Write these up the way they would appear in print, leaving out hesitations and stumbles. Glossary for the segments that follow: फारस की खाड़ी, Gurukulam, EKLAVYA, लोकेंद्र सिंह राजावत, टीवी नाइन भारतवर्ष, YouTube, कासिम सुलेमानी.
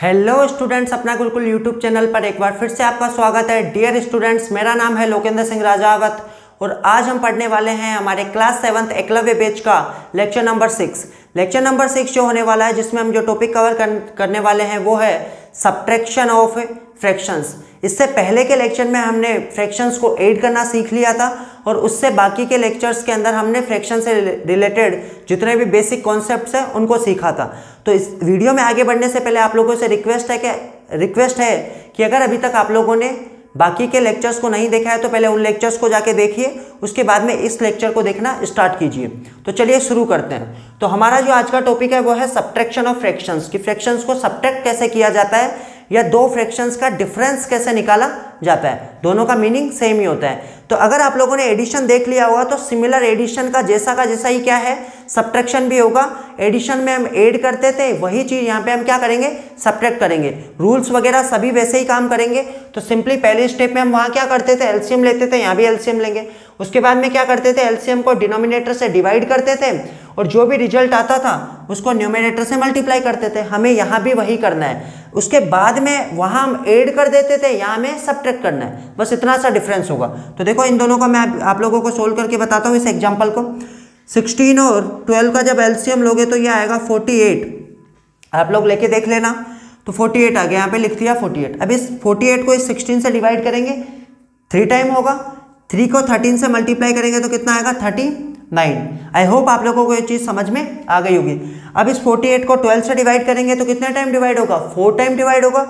Hello students, अपना Gurukul YouTube channel पर एक बार फिर से आपका स्वागत है। डियर स्टूडेंट्स, मेरा नाम है लोकेंद्र सिंह राजावत और आज हम पढ़ने वाले हैं हमारे क्लास 7th एकलव्य बैच का लेक्चर नंबर 6 जो होने वाला है, जिसमें हम जो टॉपिक कवर करने वाले हैं वो है सब्ट्रैक्शन ऑफ फ्रैक्शंस। इससे पहले के लेक्चर में हमने फ्रैक्शंस को ऐड करना सीख लिया था और उससे बाकी के लेक्चर्स के अंदर हमने फ्रैक्शन से रिलेटेड जितने भी बेसिक कॉन्सेप्ट्स हैं उनको सीखा था। तो इस वीडियो में आगे बढ़ने से पहले आप लोगों से रिक्वेस्ट है कि अगर अभी तक आप लोगों ने बाकी के लेक्चर्स को नहीं देखा है तो पहले उन लेक्चर्स को जाके देखिए, उसके बाद में इस लेक्चर को देखना स्टार्ट कीजिए। तो चलिए शुरू करते हैं। तो हमारा जो आज का टॉपिक है वो है सब्ट्रैक्शन ऑफ फ्रैक्शंस, कि फ्रैक्शंस को सब्ट्रैक्ट कैसे किया जाता है या दो फ्रैक्शंस का डिफरेंस कैसे निकाला जाता है। दोनों का मीनिंग सेम ही होता है। तो अगर आप लोगों ने एडिशन देख लिया होगा तो सिमिलर एडिशन का जैसा ही क्या है, सब्ट्रैक्शन भी होगा। एडिशन में हम ऐड करते थे, वही चीज़ यहाँ पे हम क्या करेंगे, सब्ट्रैक्ट करेंगे। रूल्स वगैरह सभी वैसे ही काम करेंगे। तो सिंपली पहले स्टेप में हम वहाँ क्या करते थे, एलसीएम लेते थे, यहाँ भी एलसीएम लेंगे। उसके बाद में क्या करते थे, एलसीएम को डिनोमिनेटर से डिवाइड करते थे और जो भी रिजल्ट आता था उसको न्यूमरेटर से मल्टीप्लाई करते थे। हमें यहाँ भी वही करना है। उसके बाद में वहाँ हम ऐड कर देते थे, यहाँ हमें सब्ट्रैक्ट करना है। बस इतना सा डिफरेंस होगा। तो देखो इन दोनों को मैं आप लोगों को सोल्व करके बताता हूँ इस एग्जाम्पल को। 16 और 12 का जब एलसीएम लोगे तो ये आएगा 48। आप लोग लेके देख लेना। तो 48 आ गया, यहाँ पे लिख दिया 48। अब इस 48 को इस 16 से डिवाइड करेंगे, 3 टाइम होगा। 3 को 13 से मल्टीप्लाई करेंगे तो कितना आएगा, 39। आई होप आप लोगों को ये चीज़ समझ में आ गई होगी। अब इस 48 को 12 से डिवाइड करेंगे तो कितने टाइम डिवाइड होगा, 4 टाइम डिवाइड होगा।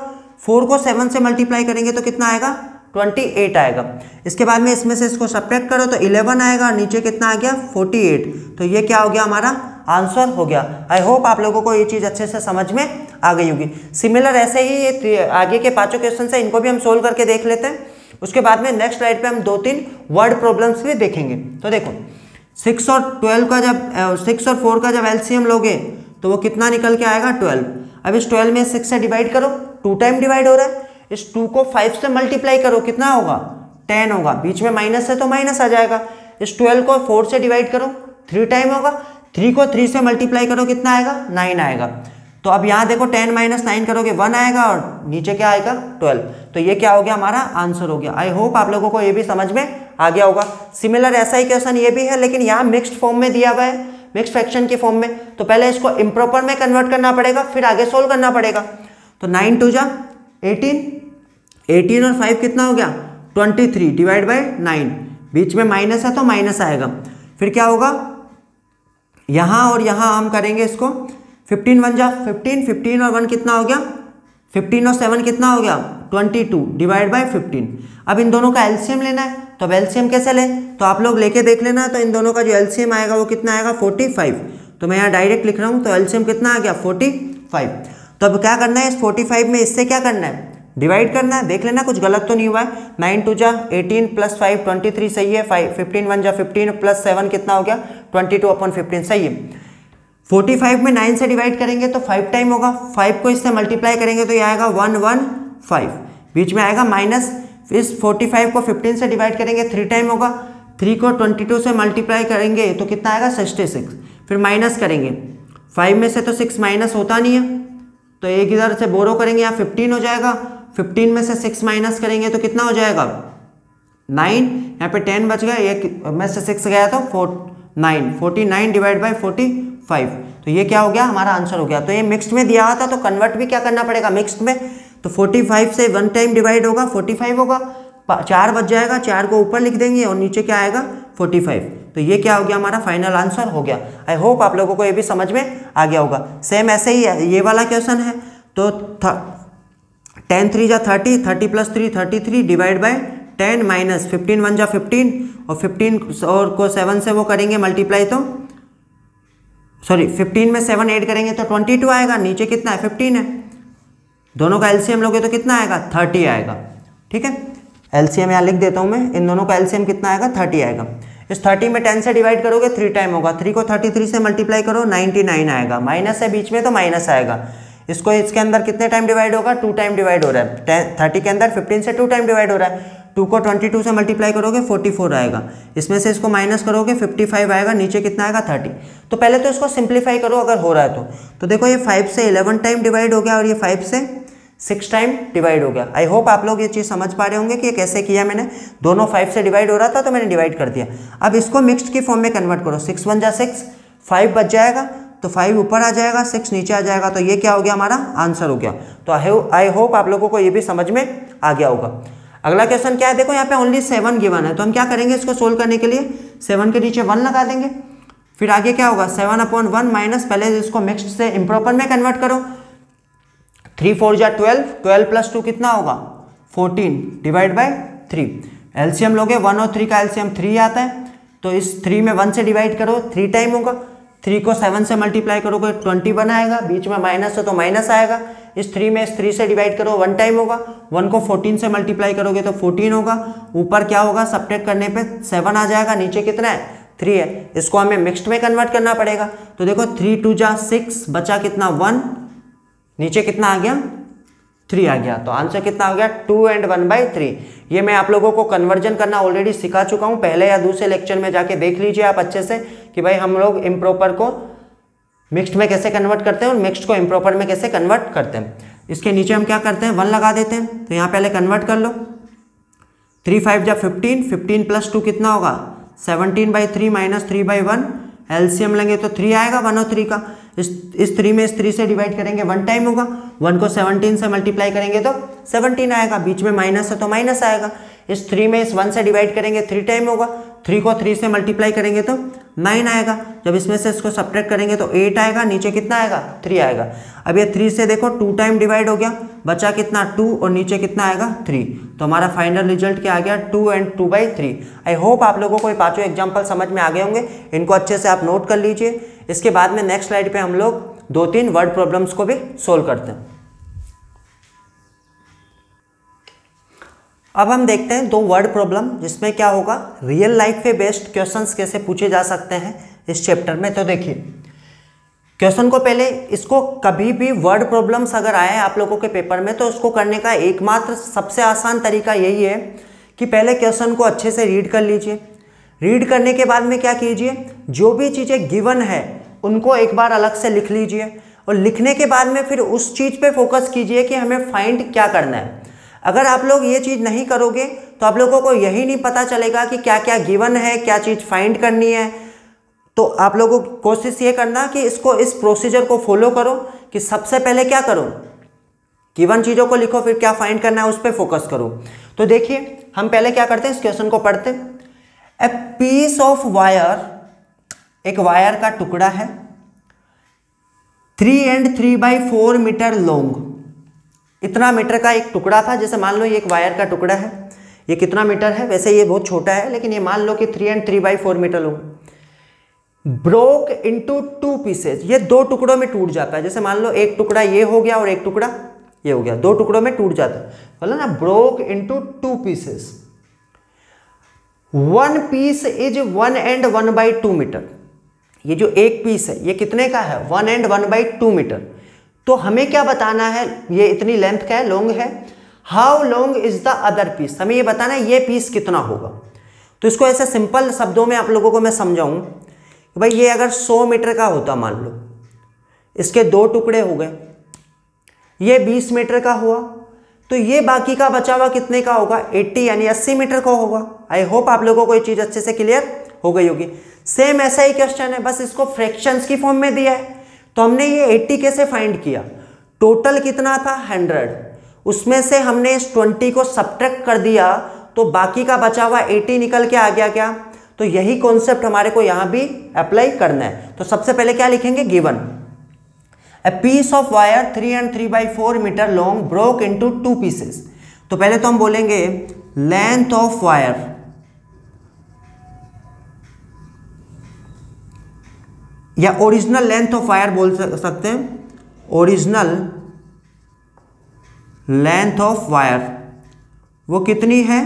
4 को 7 से मल्टीप्लाई करेंगे तो कितना आएगा, 28 आएगा। इसके बाद में इसमें से इसको सब्ट्रैक्ट करो तो 11 आएगा और नीचे कितना आ गया, 48। तो ये क्या हो गया, हमारा आंसर हो गया। आई होप आप लोगों को ये चीज़ अच्छे से समझ में आ गई होगी। सिमिलर ऐसे ही ये आगे के 5 क्वेश्चन है, इनको भी हम सोल्व करके देख लेते हैं। उसके बाद में नेक्स्ट स्लाइड पे हम 2-3 वर्ड प्रॉब्लम्स भी देखेंगे। तो देखो 6 और 4 का जब एलसीएम लोगे तो वो कितना निकल के आएगा, 12। अब इस 12 में 6 से डिवाइड करो, 2 टाइम डिवाइड हो रहा है। इस 2 को 5 से मल्टीप्लाई करो, कितना होगा, 10 होगा। बीच में माइनस है तो माइनस आ जाएगा। इस 12 को 4 से डिवाइड करो, 3 टाइम होगा। 3 को 3 से मल्टीप्लाई करो, कितना आएगा, 9 आएगा। तो अब यहाँ देखो 10 - 9 करोगे 1 आएगा और नीचे क्या आएगा, 12। तो ये क्या हो गया, हमारा आंसर हो गया। आई होप आप लोगों को ये भी समझ में आ गया होगा। सिमिलर ऐसा ही क्वेश्चन ये भी है, लेकिन यहाँ मिक्स्ड फॉर्म में दिया हुआ है, मिक्स्ड फ्रैक्शन के फॉर्म में। तो पहले इसको इंप्रॉपर में कन्वर्ट करना पड़ेगा, फिर आगे सोल्व करना पड़ेगा। तो 9 2 जा 18 और 5 कितना हो गया, 23 डिवाइड बाई 9। बीच में माइनस है तो माइनस आएगा। फिर क्या होगा, यहाँ और यहाँ हम करेंगे इसको। 15 1 जा 15 और 1 कितना हो गया, 15 और 7 कितना हो गया, 22 डिवाइड बाई 15। अब इन दोनों का एलसीएम लेना है। तो अब एलसीएम कैसे लें, तो आप लोग लेके देख लेना। तो इन दोनों का जो एलसीएम आएगा वो कितना आएगा, 45। तो मैं यहाँ डायरेक्ट लिख रहा हूँ। तो एलसीएम कितना आ गया, 45। तो अब क्या करना है, इस 45 में इससे क्या करना है, डिवाइड करना है। देख लेना कुछ गलत तो नहीं हुआ है। 9 2 जा 18 प्लस 5 23 सही है। 15 1 जा 15 प्लस 7 कितना हो गया, 22/15 सही है। 45 में 9 से डिवाइड करेंगे तो 5 टाइम होगा। 5 को इससे मल्टीप्लाई करेंगे तो ये आएगा 1 1 5। बीच में आएगा माइनस। इस 45 को 15 से डिवाइड करेंगे, 3 टाइम होगा। 3 को 22 से मल्टीप्लाई करेंगे तो कितना आएगा, 66। फिर माइनस करेंगे, 5 में से तो 6 माइनस होता नहीं है तो एक इधर से बोरो करेंगे, यहाँ 15 हो जाएगा। 15 में से 6 माइनस करेंगे तो कितना हो जाएगा, 9। यहाँ पे 10 बच गया, एक में से 6 गया था, 49 डिवाइड बाई 45। तो ये क्या हो गया, हमारा आंसर हो गया। तो ये मिक्स्ड में दिया हुआ था तो कन्वर्ट भी क्या करना पड़ेगा, मिक्स्ड में। तो 45 से 1 टाइम डिवाइड होगा, 45 होगा। 4 बच जाएगा, 4 को ऊपर लिख देंगे और नीचे क्या आएगा, 45। तो ये क्या हो गया, हमारा फाइनल आंसर हो गया। आई होप आप लोगों को ये भी समझ में आ गया होगा। सेम ऐसे ही ये वाला क्वेश्चन है। तो 10 3 जा 30 30 + 3 33 डिवाइड बाई 10 माइनस 15 1 जा 15 और 15 को 7 से वो करेंगे मल्टीप्लाई तो 15 में 7 ऐड करेंगे तो 22 आएगा। नीचे कितना है, 15 है। दोनों का एलसीएम लोगे तो कितना आएगा, 30 आएगा। ठीक है, एलसीएम यहाँ लिख देता हूँ मैं। इन दोनों का एलसीएम कितना आएगा, 30 आएगा। इस 30 में 10 से डिवाइड करोगे, 3 टाइम होगा। 3 को 33 से मल्टीप्लाई करो, 99 आएगा। माइनस है बीच में तो माइनस आएगा। इसको इसके अंदर कितने टाइम डिवाइड होगा, 2 टाइम डिवाइड हो रहा है। 30 के अंदर 15 से 2 टाइम डिवाइड हो रहा है 2 को 22 से मल्टीप्लाई करोगे 44 आएगा, इसमें से इसको माइनस करोगे 55 आएगा, नीचे कितना आएगा 30। तो पहले तो इसको सिंप्लीफाई करो अगर हो रहा है तो देखो ये 5 से 11 टाइम डिवाइड हो गया और ये 5 से 6 टाइम डिवाइड हो गया। आई होप आप लोग ये चीज़ समझ पा रहे होंगे कि ये कैसे किया मैंने। दोनों 5 से डिवाइड हो रहा था तो मैंने डिवाइड कर दिया। अब इसको मिक्स्ड की फॉर्म में कन्वर्ट करो, 6 × 1 = 6, 5 बच जाएगा तो 5 ऊपर आ जाएगा, 6 नीचे आ जाएगा, तो ये क्या हो गया हमारा आंसर हो गया। तो आई होप आप लोगों को ये भी समझ में आ गया होगा। अगला क्वेश्चन क्या है, देखो यहाँ पे ओनली 7 गिवन है, तो हम क्या करेंगे इसको सोल्व करने के लिए 7 के नीचे 1 लगा देंगे, फिर आगे क्या होगा 7/1 माइनस, पहले इसको मिक्स्ड से इम्प्रॉपर में कन्वर्ट करो, 3 × 4 = 12, 12 + 2 कितना होगा 14 / 3। एलसीएम लोगे 1 और 3 का एलसीएम 3 आता है, तो इस 3 में 1 से डिवाइड करो 3 टाइम होगा, 3 को 7 से मल्टीप्लाई करोगे 21 आएगा, बीच में माइनस है तो माइनस आएगा, इस 3 में इस 3 से डिवाइड करो 1 टाइम होगा, 1 को 14 से मल्टीप्लाई करोगे तो 14 होगा, ऊपर क्या होगा सब्ट्रैक्ट करने पे 7 आ जाएगा, नीचे कितना है 3 है, इसको हमें मिक्स्ड में कन्वर्ट करना पड़ेगा। तो देखो 3 × 2 = 6 बचा कितना 1, नीचे कितना आ गया 3 आ गया, तो आंसर कितना हो गया 2 और 1/3। ये मैं आप लोगों को कन्वर्जन करना ऑलरेडी सिखा चुका हूँ, पहले या दूसरे लेक्चर में जाके देख लीजिए आप अच्छे से कि भाई हम लोग इम्प्रॉपर को मिक्स्ड में कैसे कन्वर्ट करते हैं और मिक्स्ड को इम्प्रॉपर में कैसे कन्वर्ट करते हैं। इसके नीचे हम क्या करते हैं 1 लगा देते हैं, तो यहाँ पहले कन्वर्ट कर लो, 3 × 5 = 15, 15 + 2 कितना होगा 17/3 माइनस 3/1, एलसीएम लेंगे तो 3 आएगा 1 और 3 का, इस 3 में इस 3 से डिवाइड करेंगे 1 टाइम होगा, 1 को 17 से मल्टीप्लाई करेंगे तो 17 आएगा, बीच में माइनस है तो माइनस आएगा, इस 3 में इस 1 से डिवाइड करेंगे 3 टाइम होगा, 3 को 3 से मल्टीप्लाई करेंगे तो 9 आएगा, जब इसमें से इसको सब्ट्रैक्ट करेंगे तो 8 आएगा, नीचे कितना आएगा 3 आएगा। अब ये 3 से देखो 2 टाइम डिवाइड हो गया, बचा कितना 2 और नीचे कितना आएगा 3, तो हमारा फाइनल रिजल्ट क्या आ गया 2 और 2/3। आई होप आप लोगों को ये पाँचों एग्जाम्पल समझ में आ गए होंगे, इनको अच्छे से आप नोट कर लीजिए। इसके बाद में नेक्स्ट स्लाइड पर हम लोग 2-3 वर्ड प्रॉब्लम्स को भी सोल्व करते हैं। अब हम देखते हैं 2 वर्ड प्रॉब्लम, जिसमें क्या होगा रियल लाइफ पे बेस्ड क्वेश्चंस कैसे पूछे जा सकते हैं इस चैप्टर में। तो देखिए क्वेश्चन को पहले, इसको कभी भी वर्ड प्रॉब्लम्स अगर आए आप लोगों के पेपर में तो उसको करने का एकमात्र सबसे आसान तरीका यही है कि पहले क्वेश्चन को अच्छे से रीड कर लीजिए। रीड करने के बाद में क्या कीजिए, जो भी चीज़ें गिवन है उनको एक बार अलग से लिख लीजिए, और लिखने के बाद में फिर उस चीज़ पर फोकस कीजिए कि हमें फाइंड क्या करना है। अगर आप लोग ये चीज़ नहीं करोगे तो आप लोगों को यही नहीं पता चलेगा कि क्या क्या गिवन है, क्या चीज़ फाइंड करनी है। तो आप लोगों को कोशिश ये करना कि इसको, इस प्रोसीजर को फॉलो करो कि सबसे पहले क्या करो, गिवन चीज़ों को लिखो, फिर क्या फाइंड करना है उस पर फोकस करो। तो देखिए हम पहले क्या करते हैं, इस क्वेश्चन को पढ़ते हैं। ए पीस ऑफ वायर, एक वायर का टुकड़ा है, 3 और 3/4 मीटर लॉन्ग, इतना मीटर का एक टुकड़ा था। जैसे मान लो ये एक वायर का टुकड़ा है, ये कितना मीटर है, वैसे ये बहुत छोटा है लेकिन ये मान लो कि 3 और 3/4 metre long. Broke into 2 pieces, ये 2 टुकड़ों में टूट जाता है। जैसे मान लो एक टुकड़ा ये हो गया और एक टुकड़ा ये हो गया, 2 टुकड़ों में टूट जाता है, बोला ना broke into 2 pieces. 1 piece is 1 और 1/2 मीटर, ये जो एक पीस है ये कितने का है 1 और 1/2 मीटर। तो हमें क्या बताना है, ये इतनी लेंथ का है, लॉन्ग है। How long is the other piece, हमें ये बताना है ये पीस कितना होगा। तो इसको ऐसे सिंपल शब्दों में आप लोगों को मैं समझाऊं कि भाई ये अगर 100 मीटर का होता, मान लो इसके 2 टुकड़े हो गए, ये 20 मीटर का हुआ, तो ये बाकी का बचा हुआ कितने का होगा 80 यानी 80 मीटर का होगा। आई होप आप लोगों को ये चीज़ अच्छे से क्लियर हो गई होगी। सेम ऐसा ही क्वेश्चन है, बस इसको फ्रैक्शंस की फॉर्म में दिया है। तो हमने ये 80 कैसे फाइंड किया, टोटल कितना था 100, उसमें से हमने इस 20 को सब्ट्रैक्ट कर दिया तो बाकी का बचा हुआ 80 निकल के आ गया क्या। तो यही कॉन्सेप्ट हमारे को यहाँ भी अप्लाई करना है। तो सबसे पहले क्या लिखेंगे, given a piece of wire 3 और 3/4 metre long broke into 2 pieces. तो पहले तो हम बोलेंगे लेंथ ऑफ वायर, या ओरिजिनल लेंथ ऑफ वायर बोल सकते हैं, ओरिजिनल लेंथ ऑफ वायर वो कितनी है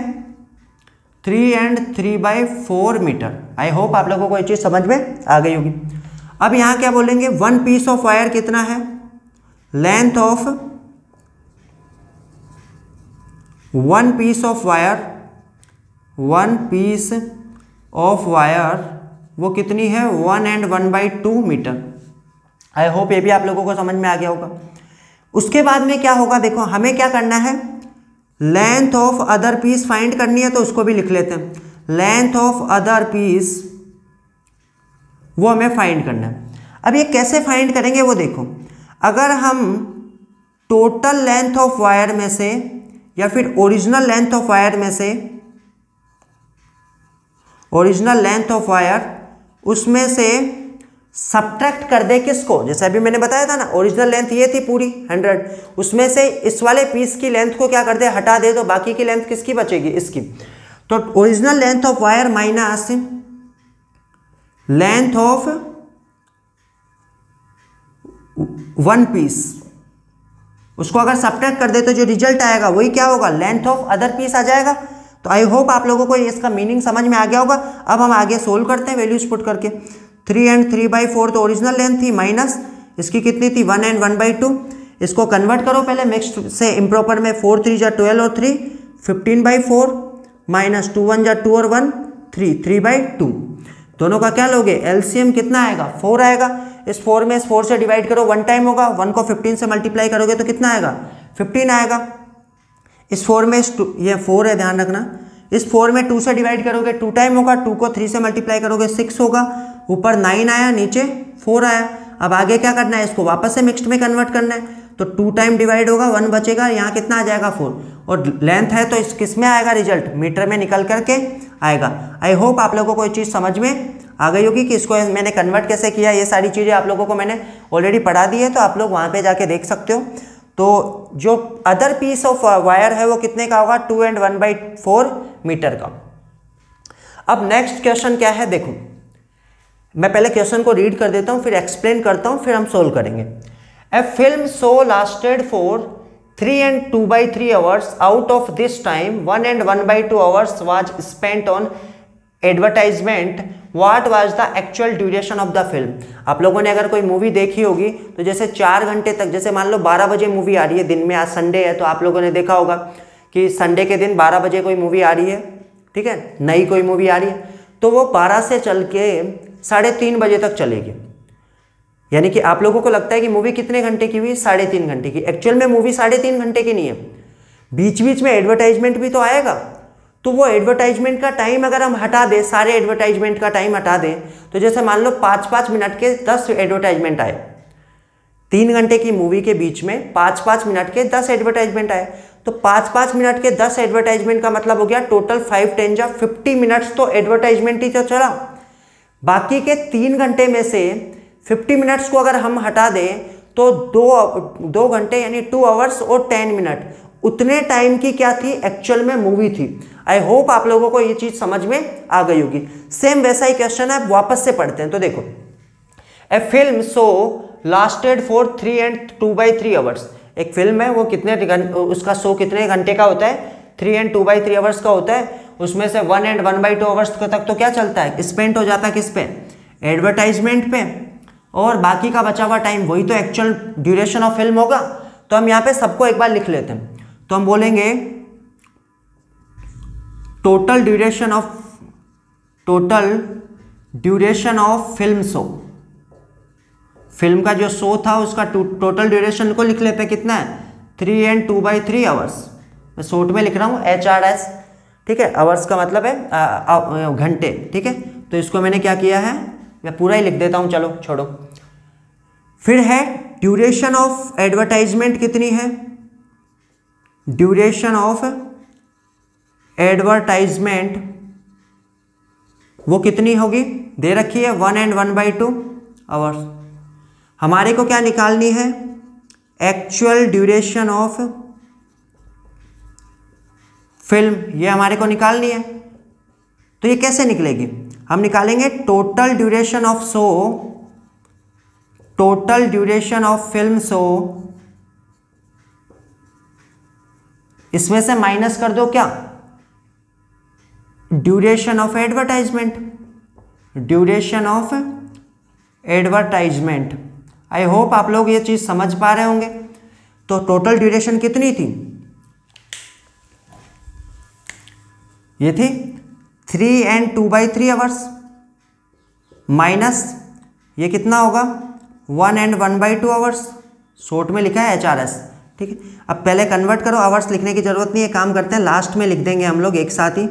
3 और 3/4 मीटर। आई होप आप लोगों को ये चीज़ समझ में आ गई होगी। अब यहाँ क्या बोलेंगे, 1 पीस ऑफ वायर कितना है, length of 1 piece of wire one piece of wire वो कितनी है 1 and 1/2 मीटर। आई होप ये भी आप लोगों को समझ में आ गया होगा। उसके बाद में क्या होगा, देखो हमें क्या करना है, length of other piece find करनी है, तो उसको भी लिख लेते हैं। लेंथ ऑफ अदर पीस वो हमें फाइंड करना है। अब ये कैसे फाइंड करेंगे वो देखो, अगर हम टोटल लेंथ ऑफ वायर में से या फिर ओरिजिनल लेंथ ऑफ वायर में से, ओरिजिनल लेंथ ऑफ वायर उसमें से सब्ट्रैक्ट कर दे किसको, जैसे अभी मैंने बताया था ना ओरिजिनल लेंथ ये थी पूरी 100, उसमें से इस वाले पीस की लेंथ को क्या कर दे, हटा दे, तो बाकी की लेंथ किसकी बचेगी, इसकी। तो original length of wire minus length of one piece, उसको अगर सब्ट्रैक्ट कर दे तो जो रिजल्ट आएगा वही क्या होगा, लेंथ ऑफ अदर पीस आ जाएगा। तो आई होप आप लोगों को इसका मीनिंग समझ में आ गया होगा। अब हम आगे सोल्व करते हैं वैल्यूज पुट करके। 3 and 3/4 तो ओरिजिनल लेंथ थी, माइनस इसकी कितनी थी 1 and 1/2। इसको कन्वर्ट करो पहले मिक्स्ड से इम्प्रॉपर में, 4 3 जा 12 और 3 15/4 माइनस 2 1 जा 2 और 1 3 3/2। दोनों का क्या लोगे, एलसीएम कितना आएगा 4 आएगा। इस 4 में इस 4 से डिवाइड करो, 1 टाइम होगा, 1 को 15 से मल्टीप्लाई करोगे तो कितना आएगा 15 आएगा। इस 4 में ये 4 है ध्यान रखना, इस 4 में 2 से डिवाइड करोगे 2 टाइम होगा, 2 को 3 से मल्टीप्लाई करोगे 6 होगा, ऊपर 9 आया नीचे 4 आया। अब आगे क्या करना है, इसको वापस से मिक्स्ड में कन्वर्ट करना है, तो 2 टाइम डिवाइड होगा 1 बचेगा, यहाँ कितना आ जाएगा 4। और लेंथ है तो इस किस में आएगा रिजल्ट, मीटर में निकल करके आएगा। आई होप आप लोगों को ये चीज़ समझ में आ गई होगी कि इसको मैंने कन्वर्ट कैसे किया। ये सारी चीज़ें आप लोगों को मैंने ऑलरेडी पढ़ा दी है, तो आप लोग वहाँ पे जाके देख सकते हो। तो जो अदर पीस ऑफ वायर है वो कितने का होगा, 2 and 1/4 मीटर का। अब नेक्स्ट क्वेश्चन क्या है देखो, मैं पहले क्वेश्चन को रीड कर देता हूँ, फिर एक्सप्लेन करता हूँ, फिर हम सोल्व करेंगे। A film show lasted for 3 and 2/3 hours. Out of this time, 1 and 1/2 hours was spent on advertisement. What was the actual duration of the film? आप लोगों ने अगर कोई मूवी देखी होगी तो जैसे 4 घंटे तक, जैसे मान लो 12 बजे मूवी आ रही है दिन में, आज संडे है तो आप लोगों ने देखा होगा कि संडे के दिन 12 बजे कोई मूवी आ रही है, ठीक है, नई कोई मूवी आ रही है, तो वो 12 से चल के 3:30 बजे तक चलेगी। यानी कि आप लोगों को लगता है कि मूवी कितने घंटे की हुई, 3.5 घंटे की। एक्चुअल में मूवी 3.5 घंटे की नहीं है, बीच बीच में एडवर्टाइजमेंट भी तो आएगा। तो वो एडवर्टाइजमेंट का टाइम अगर हम हटा दें, सारे एडवर्टाइजमेंट का टाइम हटा दें, तो जैसे मान लो 5-5 मिनट के 10 एडवर्टाइजमेंट आए। 3 घंटे की मूवी के बीच में 5-5 मिनट के 10 एडवर्टाइजमेंट आए, तो 5-5 मिनट के 10 एडवर्टाइजमेंट का मतलब हो गया टोटल 5 10 या 50 मिनट्स तो एडवर्टाइजमेंट ही तो चला। बाकी के 3 घंटे में से 50 मिनट्स को अगर हम हटा दें तो 2 घंटे यानी 2 hours और 10 minutes उतने टाइम की क्या थी, एक्चुअल में मूवी थी। आई होप आप लोगों को ये चीज़ समझ में आ गई होगी। सेम वैसा ही क्वेश्चन है, आप वापस से पढ़ते हैं। तो देखो, a film show lasted for 3 and 2/3 hours. एक फिल्म है वो उसका शो कितने घंटे का होता है, 3 and 2/3 hours का होता है। उसमें से 1 and 1/2 hours तक तो क्या चलता है, स्पेंट हो जाता है किस पे, एडवर्टाइजमेंट पे, और बाकी का बचा हुआ टाइम वही तो एक्चुअल ड्यूरेशन ऑफ फिल्म होगा। तो हम यहाँ पे सबको एक बार लिख लेते हैं। तो हम बोलेंगे total duration of film show, film का जो शो था उसका टोटल ड्यूरेशन को लिख लेते हैं, कितना है 3 and 2/3 hours। मैं शॉर्ट में लिख रहा हूँ HRS, ठीक है, आवर्स का मतलब है घंटे, ठीक है। तो इसको मैंने क्या किया है, मैं पूरा ही लिख देता हूँ, चलो छोड़ो। फिर है ड्यूरेशन ऑफ एडवर्टाइजमेंट, कितनी है ड्यूरेशन ऑफ एडवर्टाइजमेंट, वो कितनी होगी दे रखी है 1 and 1/2 hours। हमारे को क्या निकालनी है, एक्चुअल ड्यूरेशन ऑफ फिल्म, ये हमारे को निकालनी है। तो ये कैसे निकलेगी, हम निकालेंगे total duration of film show, इसमें से माइनस कर दो क्या, duration of advertisement. I hope आप लोग ये चीज़ समझ पा रहे होंगे। तो टोटल ड्यूरेशन कितनी थी, ये थी थ्री एंड 2/3 आवर्स माइनस ये कितना होगा 1 एंड 1/2 आवर्स, शॉर्ट में लिखा है HRS। ठीक है, अब पहले कन्वर्ट करो, आवर्स लिखने की ज़रूरत नहीं है, काम करते हैं लास्ट में लिख देंगे हम लोग एक साथ ही।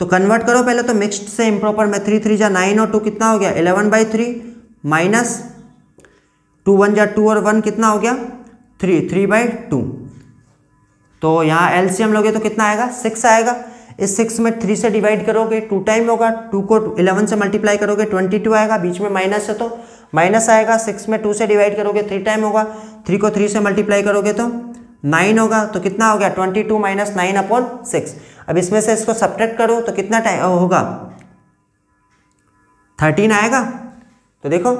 तो कन्वर्ट करो पहले तो मिक्स्ड से इम्प्रॉपर में, 3 3 जा 9 और 2 कितना हो गया 11/3 माइनस 2 1 जा 2 और 1 कितना हो गया 3 3/2। तो यहाँ LCM लोगे तो कितना आएगा 6 आएगा। इस 6 में 3 से डिवाइड करोगे 2 टाइम होगा, 2 को 11 से मल्टीप्लाई करोगे 22 आएगा, बीच में माइनस है तो माइनस आएगा। 6 में 2 से डिवाइड करोगे 3 टाइम होगा, 3 को 3 से मल्टीप्लाई करोगे तो 9 होगा। तो कितना हो गया 22 - 9/6। अब इसमें से इसको सब्ट्रैक्ट करो तो कितना टाइम होगा 13 आएगा। तो देखो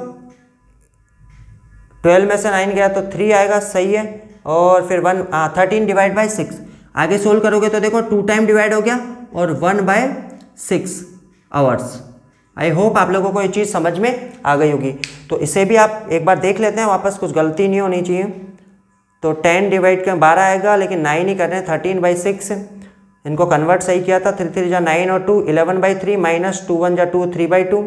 12 में से 9 गया तो 3 आएगा, सही है। और फिर 13 डिवाइड बाई 6 आगे सोल्व करोगे तो देखो 2 टाइम डिवाइड हो गया और 1/6 आवर्स। आई होप आप लोगों को ये चीज़ समझ में आ गई होगी। तो इसे भी आप एक बार देख लेते हैं वापस, कुछ गलती नहीं होनी चाहिए। तो 10 डिवाइड कर 12 आएगा, लेकिन 9 ही कर रहे हैं 13/6। इनको कन्वर्ट सही किया था, 3 3 जा 9 और 2 11/3 माइनस 2 1 जा 2 3/2।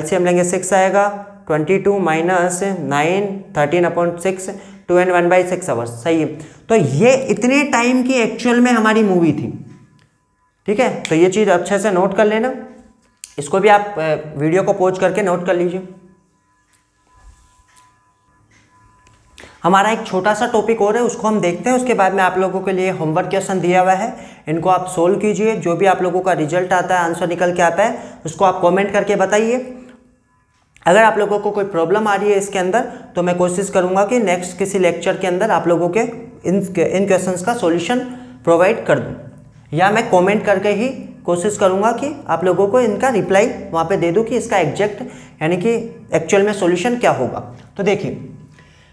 LCM लेंगे 6 आएगा, 22 माइनस 9 13/6 2 एंड 1/6 आवर्स, सही है। तो ये इतने टाइम की एक्चुअल में हमारी मूवी थी। ठीक है, तो ये चीज़ अच्छे से नोट कर लेना, इसको भी आप वीडियो को पॉज करके नोट कर लीजिए। हमारा एक छोटा सा टॉपिक और है, उसको हम देखते हैं, उसके बाद में आप लोगों के लिए होमवर्क क्वेश्चन दिया हुआ है, इनको आप सोल्व कीजिए। जो भी आप लोगों का रिजल्ट आता है, आंसर निकल के आता है, उसको आप कॉमेंट करके बताइए। अगर आप लोगों को कोई प्रॉब्लम आ रही है इसके अंदर तो मैं कोशिश करूंगा कि नेक्स्ट किसी लेक्चर के अंदर आप लोगों के इन क्वेश्चंस का सॉल्यूशन प्रोवाइड कर दूं, या मैं कमेंट करके ही कोशिश करूंगा कि आप लोगों को इनका रिप्लाई वहां पे दे दूं कि इसका एग्जैक्ट यानी कि एक्चुअल में सॉल्यूशन क्या होगा। तो देखिए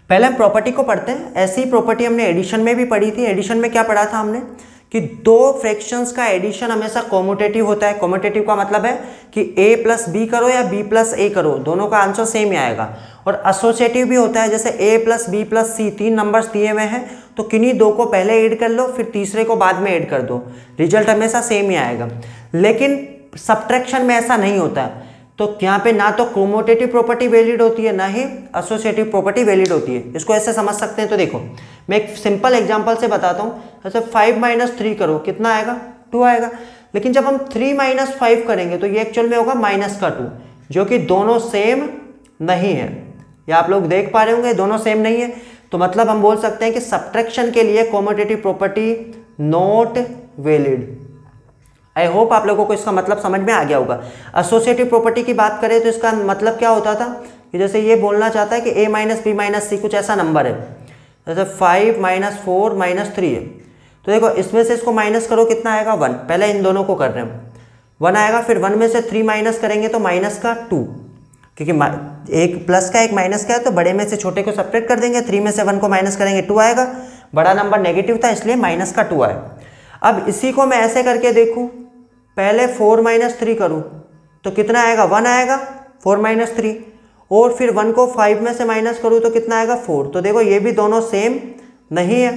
पहले हम प्रॉपर्टी को पढ़ते हैं। ऐसी प्रॉपर्टी हमने एडिशन में भी पढ़ी थी। एडिशन में क्या पढ़ा था हमने कि दो फ्रैक्शंस का एडिशन हमेशा कॉम्यूटेटिव होता है। कॉम्यूटेटिव का मतलब है कि a + b करो या b + a करो, दोनों का आंसर सेम ही आएगा। और एसोसिएटिव भी होता है, जैसे a + b + c 3 नंबर्स दिए हुए हैं तो किन्हीं दो को पहले ऐड कर लो फिर तीसरे को बाद में ऐड कर दो, रिजल्ट हमेशा सेम ही आएगा। लेकिन सब्ट्रैक्शन में ऐसा नहीं होता है। तो यहाँ पे ना तो कॉम्यूटेटिव प्रॉपर्टी वैलिड होती है ना ही एसोसिएटिव प्रॉपर्टी वैलिड होती है। इसको ऐसे समझ सकते हैं। तो देखो मैं एक सिंपल एग्जांपल से बताता हूँ। जैसे 5 - 3 करो कितना आएगा 2 आएगा, लेकिन जब हम 3 - 5 करेंगे तो ये एक्चुअल में होगा -2, जो कि दोनों सेम नहीं है। ये आप लोग देख पा रहे होंगे दोनों सेम नहीं है। तो मतलब हम बोल सकते हैं कि सब्ट्रैक्शन के लिए commutative property not valid. I hope आप लोगों को इसका मतलब समझ में आ गया होगा। एसोसिएटिव प्रॉपर्टी की बात करें तो इसका मतलब क्या होता था कि जैसे ये बोलना चाहता है कि a - b - c कुछ ऐसा नंबर है, जैसे 5 - 4 - 3 है। तो देखो इसमें से इसको माइनस करो कितना आएगा 1, पहले इन दोनों को कर रहे हैं 1 आएगा। फिर 1 में से 3 माइनस करेंगे तो -2, क्योंकि एक प्लस का एक माइनस का है तो बड़े में से छोटे को सब्ट्रैक्ट कर देंगे। 3 में से 1 को माइनस करेंगे 2 आएगा, बड़ा नंबर नेगेटिव था इसलिए -2 आया। अब इसी को मैं ऐसे करके देखूं, पहले 4 - 3 करूं तो कितना आएगा 1 आएगा 4 - 3, और फिर 1 को 5 में से माइनस करूं तो कितना आएगा 4। तो देखो ये भी दोनों सेम नहीं है।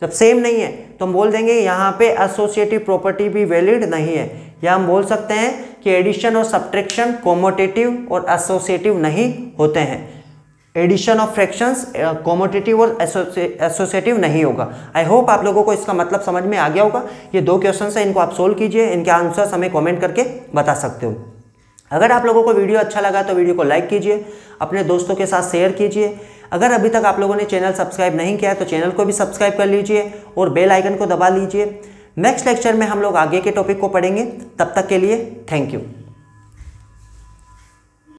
जब सेम नहीं है तो हम बोल देंगे यहाँ पे एसोसिएटिव प्रॉपर्टी भी वैलिड नहीं है, या हम बोल सकते हैं कि एडिशन और सब्ट्रैक्शन कॉम्यूटेटिव और एसोसिएटिव नहीं होते हैं। एडिशन ऑफ फ्रैक्शंस कॉम्यूटेटिव और एसोसिएटिव नहीं होगा। आई होप आप लोगों को इसका मतलब समझ में आ गया होगा। ये दो क्वेश्चन हैं, इनको आप सोल्व कीजिए, इनके आंसर्स हमें कमेंट करके बता सकते हो। अगर आप लोगों को वीडियो अच्छा लगा तो वीडियो को लाइक कीजिए, अपने दोस्तों के साथ शेयर कीजिए। अगर अभी तक आप लोगों ने चैनल सब्सक्राइब नहीं किया है तो चैनल को भी सब्सक्राइब कर लीजिए और बेल आइकन को दबा लीजिए। नेक्स्ट लेक्चर में हम लोग आगे के टॉपिक को पढ़ेंगे। तब तक के लिए थैंक यू।